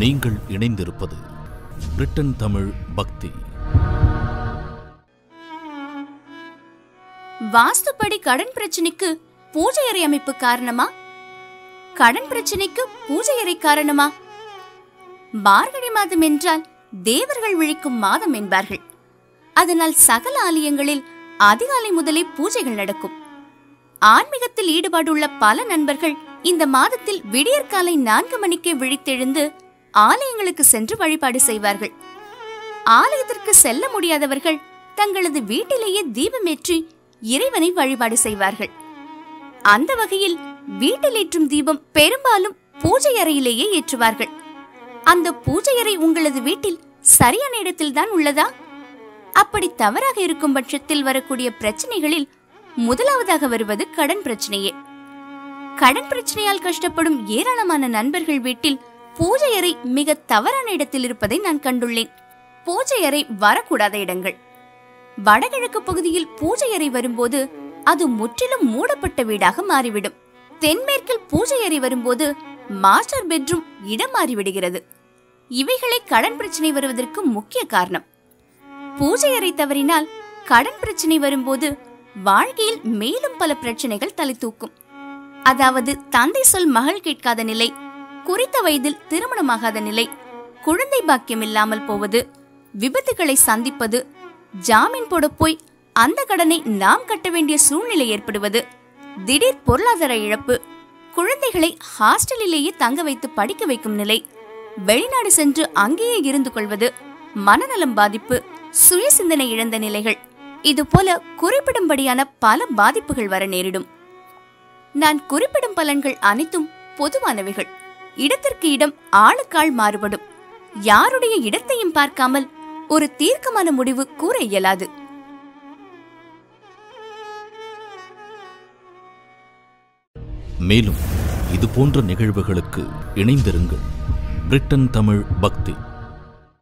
நீங்கள் இணைந்திருப்பது பிரிட்டன் தமிழ் பக்தி. வாஸ்துப்படி கடன் பிரச்சனைக்கு பூஜை அறை அமைப்பு காரணமா? கடன் பிரச்சனைக்கு பூஜை அறை காரணமா? மார்கழி மாதம் என்றால் தேவர்கள் விழிக்கும் மாதம் என்பார்கள். அதனால் சகல ஆலயங்களில் அதிகாலை முதலே பூஜைகள் நடக்கும். ஆன்மீகத்தில் ஈடுபாடுள்ள பல நண்பர்கள் இந்த மாதத்தில் விடியற்காலை 4 மணிக்கே விழித்தெழுந்து ஆலயங்களுக்கு சென்று வழிபாடு செய்வார்கள். ஆலயத்திற்கு செல்ல முடியாதவர்கள் தங்களது வீட்டிலேயே தீபமேற்றி இறைவனை வழிபாடு செய்வார்கள். அந்த வகையில் வீட்டில் ஏற்றும் தீபம் பெரும்பாலும் பூஜை அறையிலேயே ஏற்றுவார்கள். அந்த பூஜை அறை உங்களது வீட்டில் சரியான இடத்தில் தான் உள்ளதா? அப்படி தவறாக இருக்கும் பட்சத்தில் வரக்கூடிய பிரச்சனைகளில் முதலாவதாக வருவது கடன் பிரச்சனையே. கடன் பிரச்சனையால் கஷ்டப்படும் ஏராளமான நண்பர்கள் வீட்டில் பூஜை அறை மிக தவறான இடத்தில் இருப்பதை நான் கண்டுள்ளேன். பூஜை அறை வரக்கூடாத இடங்கள். வடகிழக்கு பகுதியில் பூஜை அறை வரும்போது அது முற்றிலும் மூடப்பட்ட வீடாக மாறிவிடும். தென்மேற்கில் பூஜை அறை வரும்போது மாஸ்டர் பெட்ரூம் இடம் மாறிவிடுகிறது. இவைகளே கடன் பிரச்சனை வருவதற்கு முக்கிய காரணம். பூஜை அறை தவறினால் கடன் பிரச்சனை வரும்போது வாழ்க்கையில் மேலும் பல பிரச்சனைகள் தலை தூக்கும். அதாவது தந்தை சொல் மகள் கேட்காத நிலை, குறித்த வயதில் திருமணமாகாத நிலை, குழந்தை பாக்கியம் இல்லாமல் போவது, விபத்துகளை சந்திப்பது, ஜாமீன் போட போய் அந்த கடனை நாம் கட்ட வேண்டிய சூழ்நிலை ஏற்படுவது, திடீர் பொருளாதார இழப்பு, குழந்தைகளை ஹாஸ்டலிலேயே தங்க வைத்து படிக்க வைக்கும் நிலை, வெளிநாடு சென்று அங்கேயே இருந்து கொள்வது, மனநலம் பாதிப்பு, சுய சிந்தனை இழந்த நிலைகள், இதுபோல குறிப்பிடும்படியான பல பாதிப்புகள் வர நேரிடும். நான் குறிப்பிடும் பலன்கள் அனைத்தும் பொதுவானவைகள். இடத்திற்கு இடம் ஆளுக்காள் மாறுபடும். யாருடைய இடத்தையும் பார்க்காமல் ஒரு தீர்க்கமான முடிவு கூற இயலாது. மேலும் இதுபோன்ற நிகழ்வுகளுக்கு இணைந்திருங்கள் பிரிட்டன் தமிழ் பக்தி.